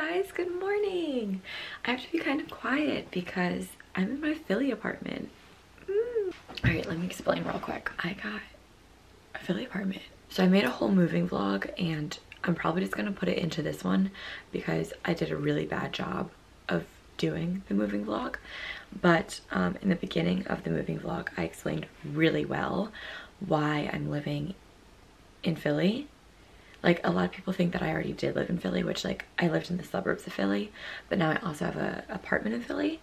Hey guys, good morning. I have to be kind of quiet because I'm in my Philly apartment. All right, let me explain real quick. I got a Philly apartment. So I made a whole moving vlog and I'm probably just gonna put it into this one because I did a really bad job of doing the moving vlog. But in the beginning of the moving vlog, I explained really well why I'm living in Philly. Like, a lot of people think that I already did live in Philly, which, like, I lived in the suburbs of Philly, but now I also have an apartment in Philly,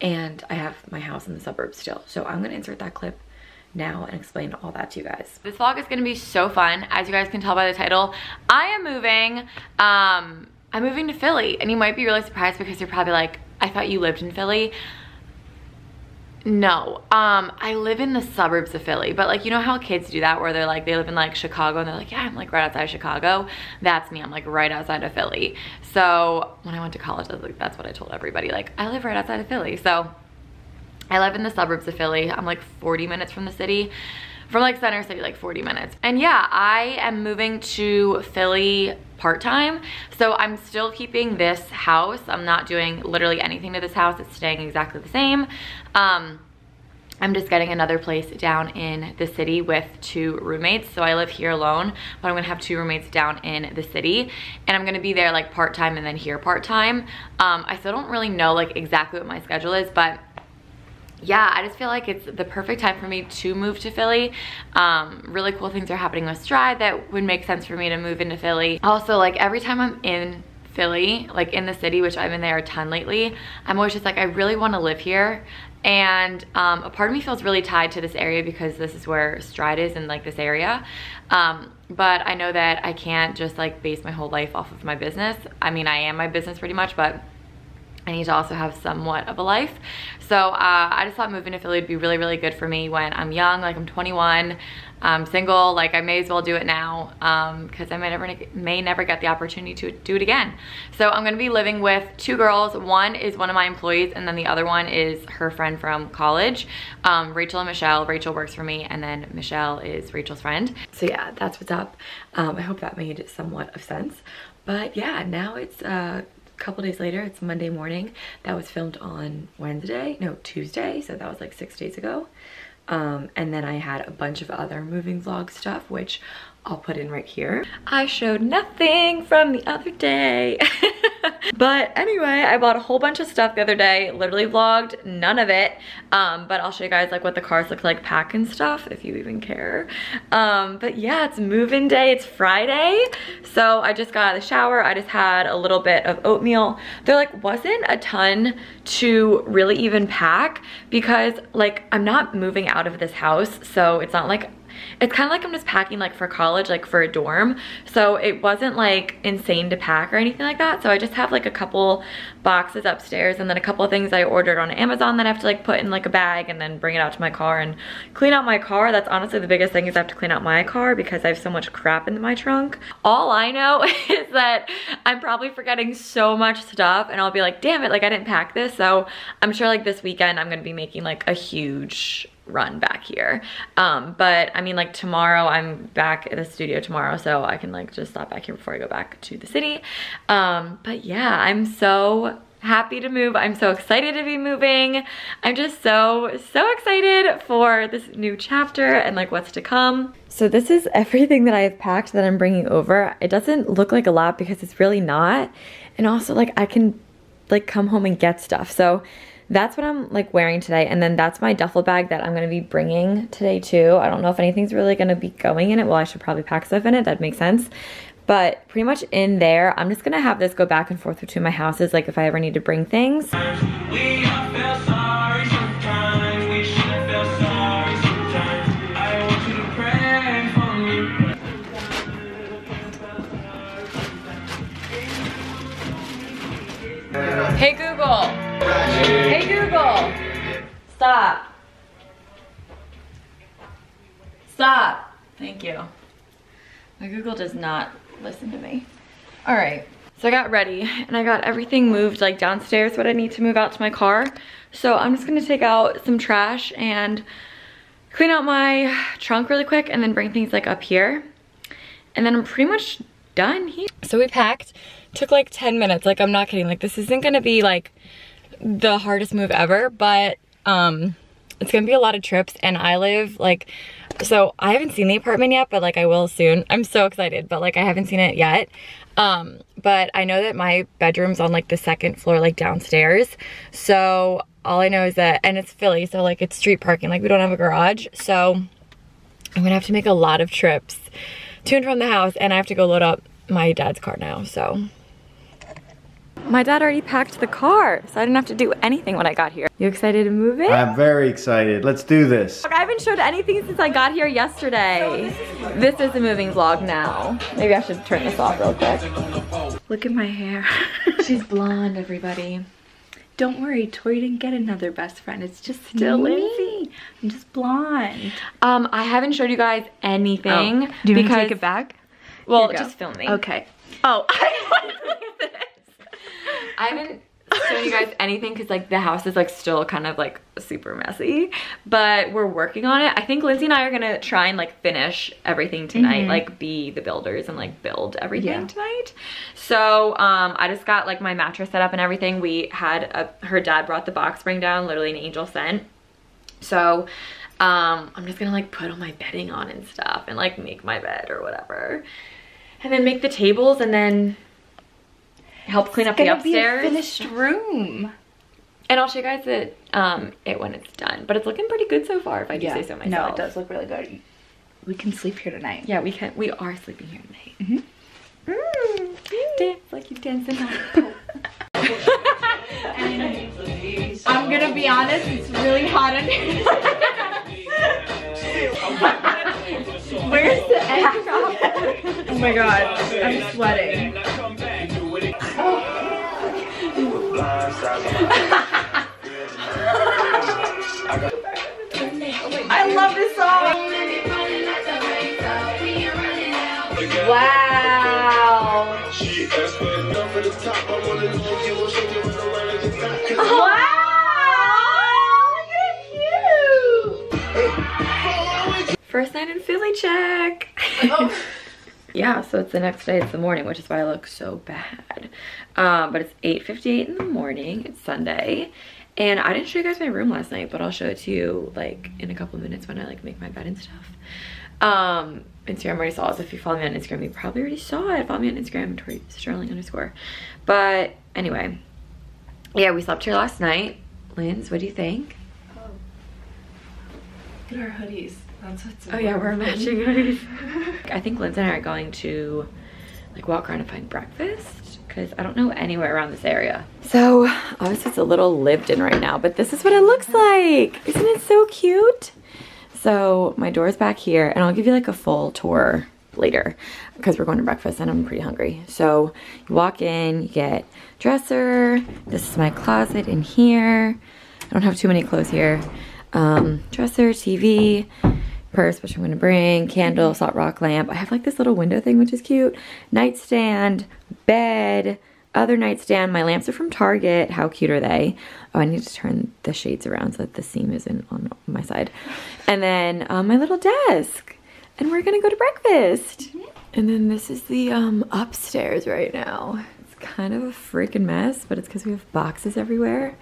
and I have my house in the suburbs still. So I'm going to insert that clip now and explain all that to you guys. This vlog is going to be so fun. As you guys can tell by the title, I am moving. I'm moving to Philly, and you might be really surprised because you're probably like, I thought you lived in Philly. No, I live in the suburbs of Philly, but like, you know how kids do that where they're like, they live in like Chicago and they're like, yeah, I'm like right outside of Chicago. That's me, I'm like right outside of Philly. So when I went to college, I was like, that's what I told everybody, like I live right outside of Philly. So I live in the suburbs of Philly. I'm like 40 minutes from the city, from like center city, like 40 minutes. And yeah, I am moving to Philly part-time. So I'm still keeping this house. I'm not doing literally anything to this house. It's staying exactly the same. I'm just getting another place down in the city with two roommates. So I live here alone, but I'm gonna have two roommates down in the city, and I'm gonna be there like part-time and then here part-time. I still don't really know like exactly what my schedule is, but yeah, I just feel like it's the perfect time for me to move to Philly. Really cool things are happening with Stride that would make sense for me to move into Philly. Also, like every time I'm in Philly, like in the city, which I've been there a ton lately, I'm always just like, I really want to live here. And a part of me feels really tied to this area because this is where Stride is in like this area. But I know that I can't just like base my whole life off of my business. I mean, I am my business pretty much, but I need to also have somewhat of a life. So I just thought moving to Philly would be really, really good for me when I'm young, like I'm 21, I'm single, like I may as well do it now because I may never get the opportunity to do it again. So I'm gonna be living with two girls. One is one of my employees and then the other one is her friend from college, Rachel and Michelle. Rachel works for me and then Michelle is Rachel's friend. So yeah, that's what's up. I hope that made somewhat of sense. But yeah, now it's couple days later. It's Monday morning. That was filmed on Tuesday, so that was like 6 days ago. And then I had a bunch of other moving vlog stuff, which I'll put in right here. I showed nothing from the other day. But anyway, I bought a whole bunch of stuff the other day, literally vlogged none of it. But I'll show you guys like what the cars look like packed and stuff, if you even care. But yeah, it's move-in day, it's Friday. So I just got out of the shower. I just had a little bit of oatmeal. There like wasn't a ton to really even pack because like I'm not moving out of this house. So it's not like, it's kind of like I'm just packing like for college, like for a dorm. So it wasn't like insane to pack or anything like that. So I just have like a couple boxes upstairs and then a couple of things I ordered on Amazon that I have to like put in like a bag and then bring it out to my car and clean out my car. That's honestly the biggest thing, is I have to clean out my car because I have so much crap in my trunk. All I know is that I'm probably forgetting so much stuff and I'll be like, damn it, like I didn't pack this. So I'm sure like this weekend I'm gonna be making like a huge run back here. But I mean, like tomorrow I'm back at the studio tomorrow, so I can like just stop back here before I go back to the city. But yeah, I'm so happy to move. I'm so excited to be moving. I'm just so excited for this new chapter and like what's to come. So this is everything that I have packed that I'm bringing over. It doesn't look like a lot because it's really not. And also like I can like come home and get stuff. So that's what I'm like wearing today, and then that's my duffel bag that I'm gonna be bringing today too. I don't know if anything's really gonna be going in it. Well, I should probably pack stuff in it, that makes sense. But pretty much in there, I'm just gonna have this go back and forth between my houses, like if I ever need to bring things. We all feel sorry sometimes. We should feel sorry sometimes. I want you to pray for me. Hey Google. Hey Google, stop. Stop. Thank you. My Google does not listen to me. All right, so I got ready and I got everything moved like downstairs, what I need to move out to my car. So I'm just gonna take out some trash and clean out my trunk really quick and then bring things like up here. And then I'm pretty much done here. So we packed, took like 10 minutes. Like, I'm not kidding. Like, this isn't gonna be like the hardest move ever, but it's gonna be a lot of trips, and I live like, so I haven't seen the apartment yet, but like I will soon. I'm so excited, but like I haven't seen it yet. But I know that my bedroom's on like the second floor, like downstairs. So all I know is that, and it's Philly, so like it's street parking, like we don't have a garage. So I'm gonna have to make a lot of trips to and from the house, and I have to go load up my dad's car now, so. My dad already packed the car, so I didn't have to do anything when I got here. You excited to move in? I'm very excited. Let's do this. I haven't showed anything since I got here yesterday. This is a moving vlog now. Maybe I should turn this off real quick. Look at my hair. She's blonde, everybody. Don't worry, Tori didn't get another best friend. It's just still Lindsay. I'm just blonde. I haven't showed you guys anything. Oh. Do you want to take it back? Well, just film me. Okay. Oh, I haven't shown you guys anything because like the house is like still kind of like super messy, but we're working on it. I think Lindsay and I are gonna try and like finish everything tonight, like be the builders and like build everything tonight. So I just got like my mattress set up and everything. We had her dad brought the box spring down, literally an angel scent. So I'm just gonna like put all my bedding on and stuff and like make my bed or whatever, and then make the tables and then help clean up the upstairs. It's gonna be a finished room. And I'll show you guys it when it's done. But it's looking pretty good so far, if I do say so myself. No, it does look really good. We can sleep here tonight. Yeah, we can. We are sleeping here tonight. Dance like you dance in the I'm gonna be honest, it's really hot in here. Where's the egg drop? Oh my god, I'm sweating. I love this song. Wow. Wow. Look at you. First night in Philly, check. Yeah, so it's the next day, it's the morning, which is why I look so bad. But it's 8:58 in the morning, it's Sunday. And I didn't show you guys my room last night, but I'll show it to you like in a couple minutes when I like make my bed and stuff. Instagram already saw it, so if you follow me on Instagram, you probably already saw it. Follow me on Instagram, Tori Sterling _. But anyway, yeah, we slept here last night. Linz, what do you think? Oh, look at our hoodies. That's what's oh yeah, we're matching hoodies. I think Lindsay and I are going to like walk around and find breakfast because I don't know anywhere around this area. So obviously it's a little lived in right now, but this is what it looks like. Isn't it so cute? So my door's back here, and I'll give you like a full tour later because we're going to breakfast and I'm pretty hungry. So you walk in, you get dresser. This is my closet in here. I don't have too many clothes here. Dresser, TV, purse, which I'm gonna bring, candle, salt rock lamp. I have like this little window thing, which is cute. Nightstand, bed, other nightstand. My lamps are from Target. How cute are they? Oh, I need to turn the shades around so that the seam isn't on my side. And then my little desk. And we're gonna go to breakfast. And then this is the upstairs right now. It's kind of a freaking mess, but it's because we have boxes everywhere.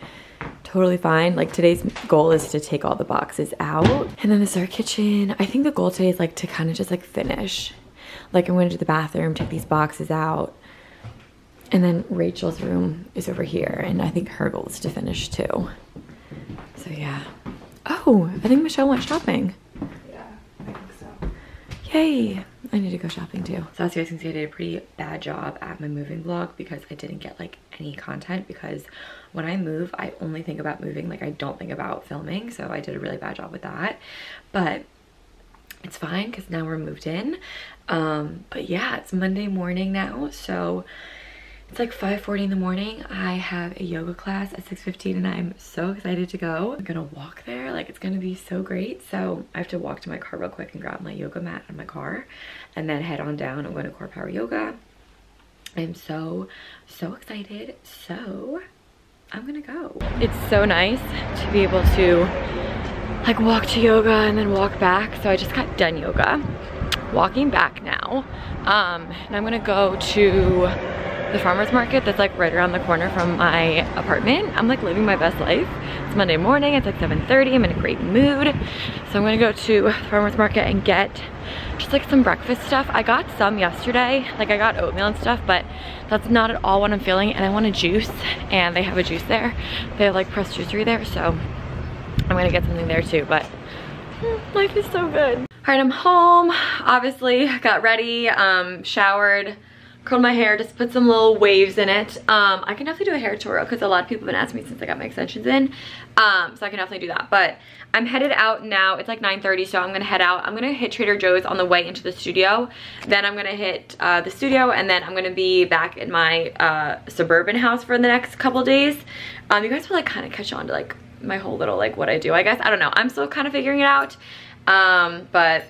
Totally fine. Like, today's goal is to take all the boxes out. And then this is our kitchen. I think the goal today is like to kind of just like finish. Like, I'm going to do the bathroom, take these boxes out. And then Rachel's room is over here, and I think her goal is to finish too. So yeah. Oh, I think Michelle went shopping. Yeah, I think so. Yay. I need to go shopping too. So as you guys can see, I did a pretty bad job at my moving vlog because I didn't get like any content, because when I move, I only think about moving. Like, I don't think about filming, so I did a really bad job with that. But it's fine because now we're moved in. But yeah, it's Monday morning now, so it's like 5:40 in the morning. I have a yoga class at 6:15, and I'm so excited to go. I'm gonna walk there. Like, it's gonna be so great. So I have to walk to my car real quick and grab my yoga mat in my car, and then head on down. I'm going to Core Power Yoga. I'm so, so excited. So I'm gonna go. It's so nice to be able to like walk to yoga and then walk back. So I just got done yoga. walking back now, and I'm gonna go to the farmer's market that's like right around the corner from my apartment. I'm like living my best life. It's Monday morning, it's like 7:30, I'm in a great mood. So I'm gonna go to the farmer's market and get just like some breakfast stuff. I got some yesterday, like I got oatmeal and stuff, but that's not at all what I'm feeling, and I want a juice, and they have a juice there. They have like pressed juicery there, so I'm gonna get something there too, but life is so good. All right, I'm home, obviously, got ready, showered, curled my hair, just put some little waves in it. I can definitely do a hair tutorial because a lot of people have been asking me since I got my extensions in. So I can definitely do that. But I'm headed out now. It's like 9:30, so I'm gonna head out. I'm gonna hit Trader Joe's on the way into the studio. Then I'm gonna hit the studio, and then I'm gonna be back in my suburban house for the next couple days. You guys will like kind of catch on to like my whole little like what I do, I guess. I don't know. I'm still kind of figuring it out, but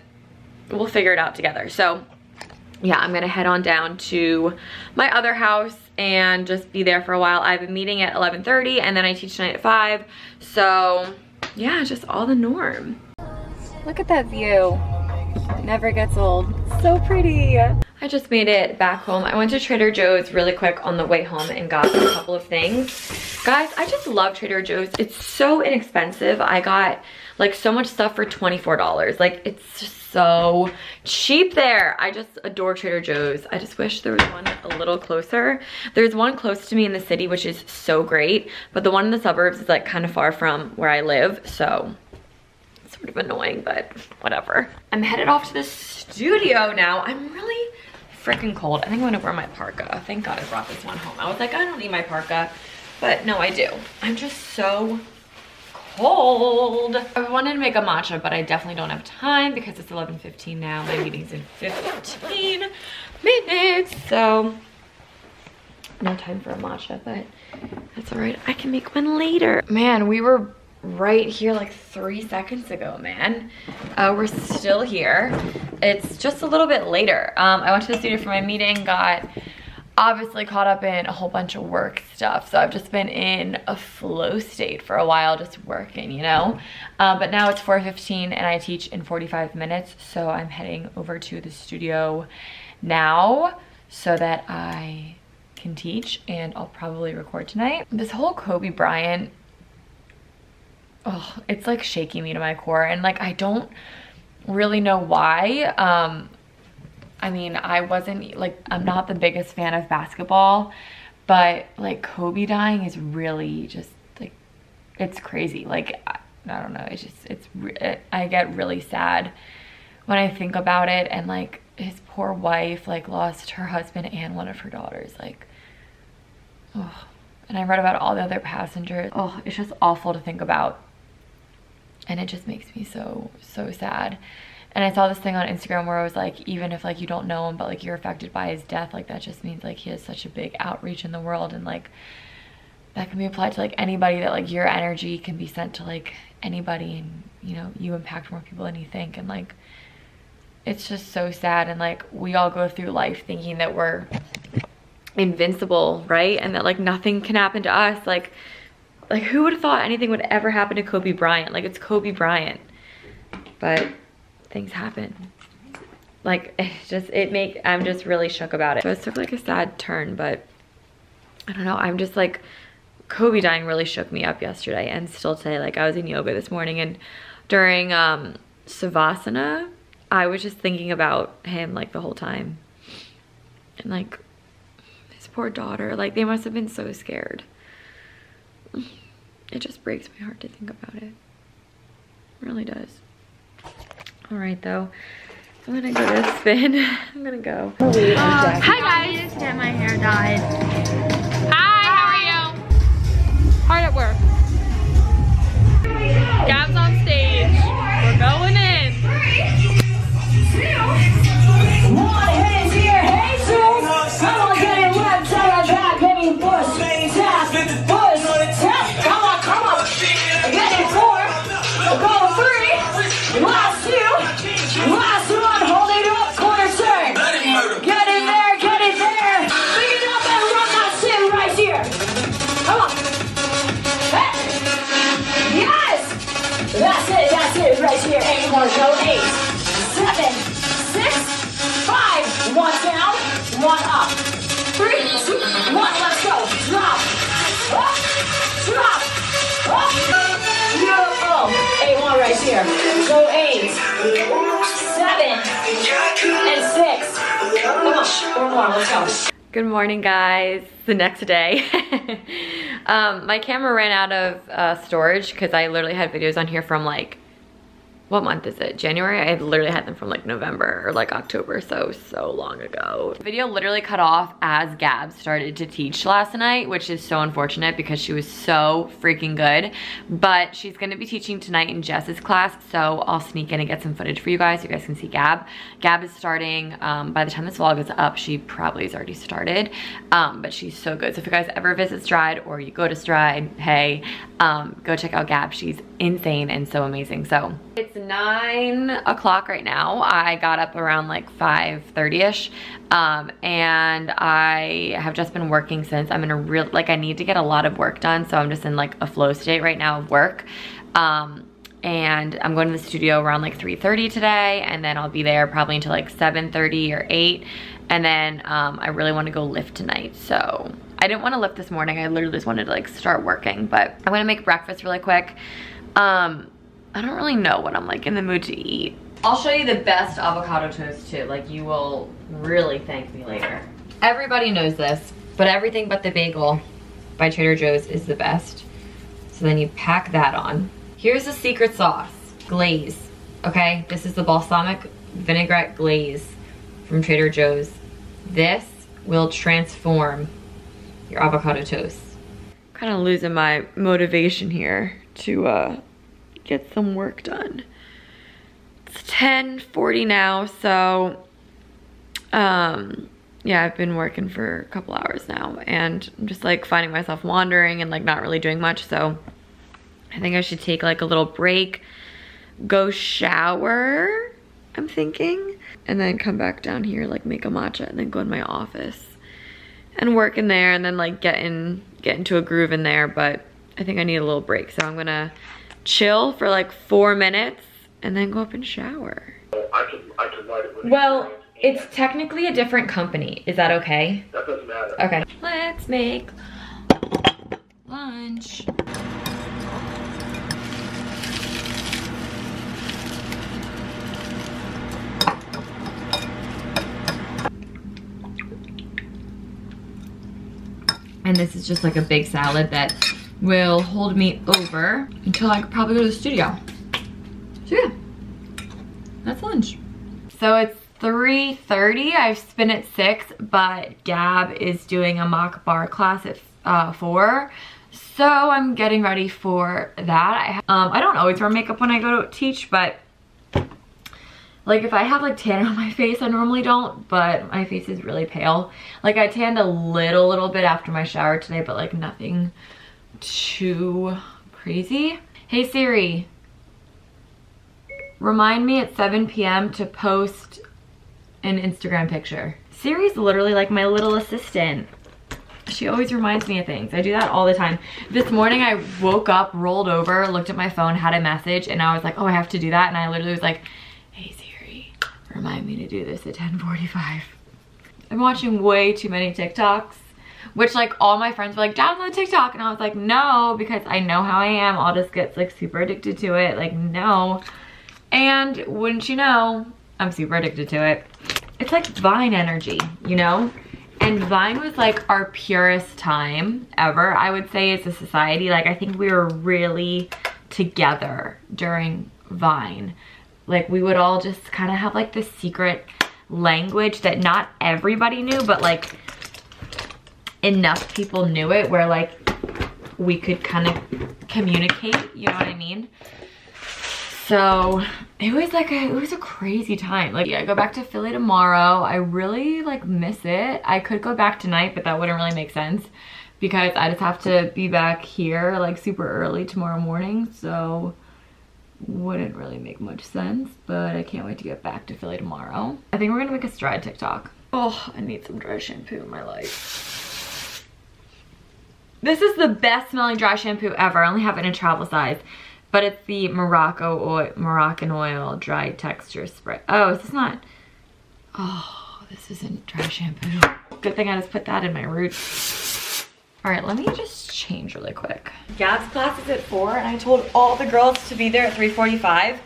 we'll figure it out together. So yeah, I'm gonna head on down to my other house and just be there for a while. I have a meeting at 11:30, and then I teach tonight at 5. So yeah, just all the norm. Look at that view. It never gets old. So pretty. I just made it back home. I went to Trader Joe's really quick on the way home and got a couple of things. Guys, I just love Trader Joe's. It's so inexpensive. I got like so much stuff for $24. Like, it's just so cheap there. I just adore Trader Joe's. I just wish there was one a little closer. There's one close to me in the city, which is so great, but the one in the suburbs is like kind of far from where I live, so it's sort of annoying, but whatever. I'm headed off to the studio now. I'm really freaking cold. I think I'm gonna wear my parka. Thank God I brought this one home. I was like, I don't need my parka, but no, I do. I'm just so cold. I wanted to make a matcha, but I definitely don't have time because it's 11:15 now. My meeting's in 15 minutes, so no time for a matcha, but that's all right. I can make one later. Man, we were right here like 3 seconds ago, man. We're still here. It's just a little bit later. I went to the studio for my meeting, got obviously caught up in a whole bunch of work stuff, so I've just been in a flow state for a while, just working, you know. But now it's 4:15 and I teach in 45 minutes, so I'm heading over to the studio now so that I can teach, and I'll probably record tonight. This whole Kobe Bryant, oh, it's like shaking me to my core, and like I don't really know why. I mean, I wasn't like, I'm not the biggest fan of basketball, but like Kobe dying is really just like, it's crazy. Like, I don't know, it's just, I get really sad when I think about it. And like his poor wife like lost her husband and one of her daughters, like, oh. And I read about all the other passengers. Oh, it's just awful to think about. And it just makes me so, so sad. And I saw this thing on Instagram where I was like, even if like you don't know him, but like you're affected by his death, like that just means like he has such a big outreach in the world, and like that can be applied to like anybody, that like your energy can be sent to like anybody, and you know, you impact more people than you think. And like, it's just so sad. And like, we all go through life thinking that we're invincible, right? And that like nothing can happen to us. Like who would have thought anything would ever happen to Kobe Bryant? Like, it's Kobe Bryant, but things happen. Like, it's just, I'm just really shook about it. So it's sort of like a sad turn, but I don't know. I'm just like, Kobe dying really shook me up yesterday and still today. Like, I was in yoga this morning, and during Savasana, I was just thinking about him like the whole time. And like his poor daughter, like they must have been so scared. It just breaks my heart to think about it. It really does. All right, though, I'm gonna give it a spin. I'm gonna go. Hi guys. Get my hair dyed. Hi, how are you? Hard at work. Gab's on stage. We're going in. 3, 2, 1, hands here, hands here. I'm gonna get it left, side back, baby, push, tap, push, tap. Come on, come on. I got it 4. We're going 3. Last 2. Last one, hold it up, corner turn. Get it there, pick it up and run that shit right here. Come on. Hey. Yes! That's it right here. 8 more, go 8, 7, 6. let's go. Good morning, guys. The next day. My camera ran out of storage because I literally had videos on here from like, what month is it? January? I literally had them from like November or like October, so long ago. Video literally cut off as Gab started to teach last night, which is so unfortunate because she was so freaking good. But she's gonna be teaching tonight in Jess's class, so I'll sneak in and get some footage for you guys. You guys can see Gab. Gab is starting, by the time this vlog is up, she probably has already started, but she's so good. So if you guys ever visit Stride or you go to Stride, hey, go check out Gab. She's insane and so amazing. So it's 9 o'clock right now. I got up around like 5:30ish, and I have just been working since. I'm in a real, like, I need to get a lot of work done, so I'm just in like a flow state right now of work. And I'm going to the studio around like 3:30 today, and then I'll be there probably until like 7:30 or 8, and then I really want to go lift tonight. So I didn't want to lift this morning. I literally just wanted to like start working, but I'm gonna make breakfast really quick. I don't really know what I'm like in the mood to eat. I'll show you the best avocado toast too. Like, you will really thank me later. Everybody knows this, but everything but the bagel by Trader Joe's is the best. So then you pack that on. Here's the secret sauce, glaze, okay? This is the balsamic vinaigrette glaze from Trader Joe's. This will transform your avocado toast. Kind of losing my motivation here to, get some work done. It's 10:40 now, so yeah, I've been working for a couple hours now, and I'm just like finding myself wandering and like not really doing much. So I think I should take like a little break, go shower, I'm thinking, and then come back down here, like make a matcha, and then go in my office and work in there, and then like get into a groove in there. But I think I need a little break, so I'm gonna chill for like 4 minutes and then go up and shower. I can light it with, well, it's technically a different company. Is that okay? That doesn't matter. Okay. Let's make lunch. And this is just like a big salad that will hold me over until I could probably go to the studio. So yeah, that's lunch. So it's 3:30, I've spent at 6, but Gab is doing a mock bar class at 4. So I'm getting ready for that. I don't always wear makeup when I go to teach, but like if I have like tan on my face, I normally don't, but my face is really pale. Like I tanned a little bit after my shower today, but like nothing too crazy. Hey Siri, remind me at 7 p.m. to post an Instagram picture. Siri's literally like my little assistant. She always reminds me of things. I do that all the time. This morning I woke up, rolled over, looked at my phone, had a message, and I was like, oh, I have to do that. And I literally was like, hey Siri, remind me to do this at 10:45. I'm watching way too many TikToks, which like all my friends were like, download TikTok, and I was like, no, because I know how I am. I'll just get like super addicted to it, like no. And wouldn't you know, I'm super addicted to it. It's like Vine energy, you know? And Vine was like our purest time ever, I would say, as a society. Like I think we were really together during Vine. Like we would all just kind of have like this secret language that not everybody knew, but like enough people knew it where like we could kind of communicate, you know what I mean? So it was like a, it was a crazy time. Like yeah, I go back to Philly tomorrow. I really like miss it. I could go back tonight, but that wouldn't really make sense because I just have to be back here like super early tomorrow morning, so wouldn't really make much sense. But I can't wait to get back to Philly tomorrow. I think we're gonna make a Stride TikTok. Oh, I need some dry shampoo in my life. This is the best smelling dry shampoo ever. I only have it in a travel size, but it's the Moroccan oil dry texture spray. Oh, is this not? Oh, this isn't dry shampoo. Good thing I just put that in my roots. All right, let me just change really quick. Gab's class is at 4, and I told all the girls to be there at 3:45,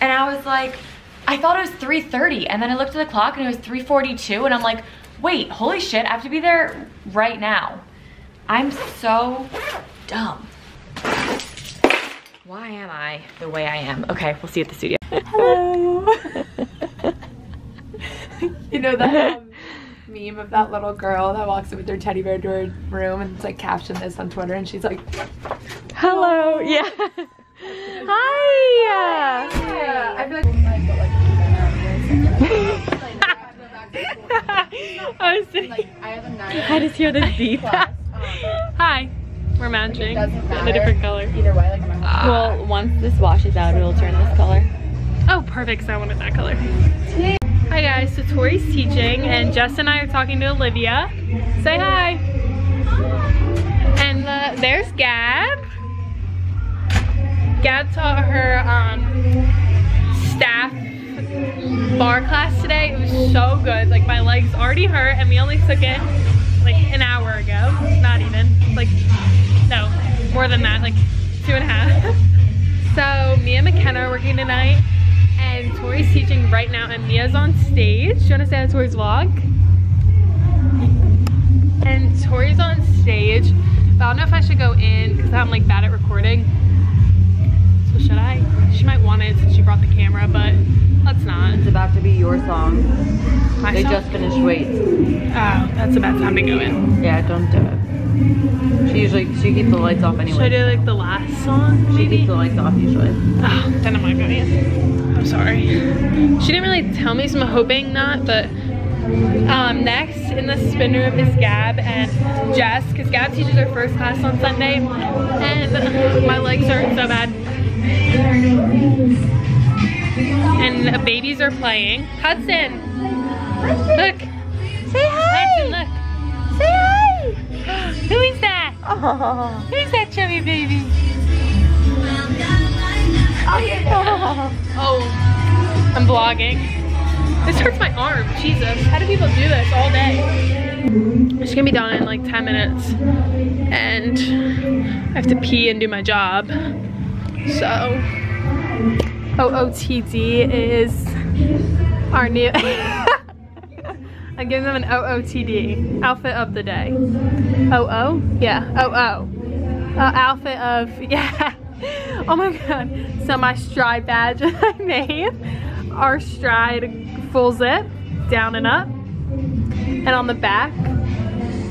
and I was like, I thought it was 3:30, and then I looked at the clock and it was 3:42, and I'm like, Wait, holy shit, I have to be there right now. I'm so dumb. Why am I the way I am? Okay, we'll see you at the studio. Hello. You know that meme of that little girl that walks in with her teddy bear to her room and it's like captioned this on Twitter and she's like, hello. Yeah. Hi. Hi. I feel like I just hear this beep. Hi. We're matching in a different color. Either way, like, well, once this washes out, it'll turn this color. Oh, perfect, because I wanted that color. Hi guys, so Tori's teaching, and Jess and I are talking to Olivia. Say hi. And there's Gab. Gab taught her staff bar class today. It was so good. Like, my legs already hurt, and we only took it like an hour ago. Not even. Like, no, more than that, like 2.5. So me and McKenna are working tonight, and Tori's teaching right now, and Mia's on stage. Do you want to say that, Tori's vlog? And Tori's on stage, but I don't know if I should go in because I'm like bad at recording. So should I? She might want it since she brought the camera, but let's not. It's about to be your song. My song? Just finished weights. Oh, that's a bad time to go in. Yeah, don't do it. She keeps the lights off anyway. Should I do like the last song? Maybe? She keeps the lights off usually. Oh, then I'm not going in. I'm sorry. She didn't really tell me, so I'm hoping not, but next in the spin room is Gab and Jess, because Gab teaches her first class on Sunday, and my legs hurt so bad. And the babies are playing. Hudson! Hudson. Look! Say hi! Hudson, look! Say hi! Who is that? Oh. Who's that chubby baby? Oh, yeah. Oh, I'm vlogging. This hurts my arm. Jesus, how do people do this all day? It's gonna be done in like 10 minutes, and I have to pee and do my job. So, OOTD is our new. I'm giving them an OOTD, outfit of the day. OO? Yeah, OO. Outfit of, yeah. Oh my God. So my Stride badge I made, our Stride full zip, down and up. And on the back,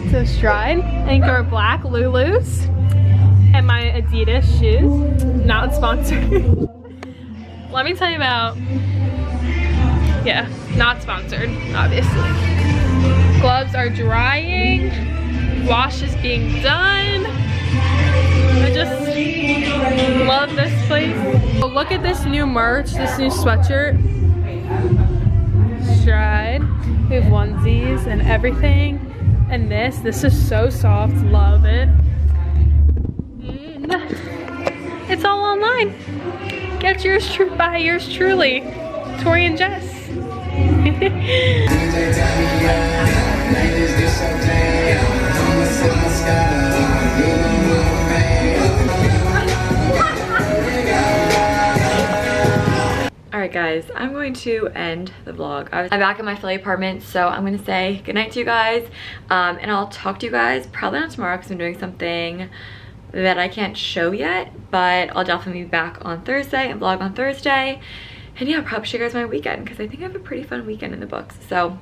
so Stride. I think our black Lulus. And my Adidas shoes, not sponsored. Let me tell you about, yeah, not sponsored, obviously. Gloves are drying, wash is being done. I just love this place. Oh, look at this new merch, this new sweatshirt. Stride. We have onesies and everything. And this is so soft, love it. It's all online. Get yours, buy yours truly. Tori and Jess. Alright guys, I'm going to end the vlog. I'm back at my Philly apartment, so I'm going to say goodnight to you guys, and I'll talk to you guys probably not tomorrow because I'm doing something that I can't show yet, but I'll definitely be back on Thursday and vlog on Thursday, and yeah, I'll probably show you guys my weekend because I think I have a pretty fun weekend in the books. So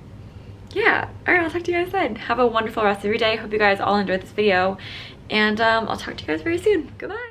yeah, alright, I'll talk to you guys then. Have a wonderful rest of your day. Hope you guys all enjoyed this video, and I'll talk to you guys very soon. Goodbye!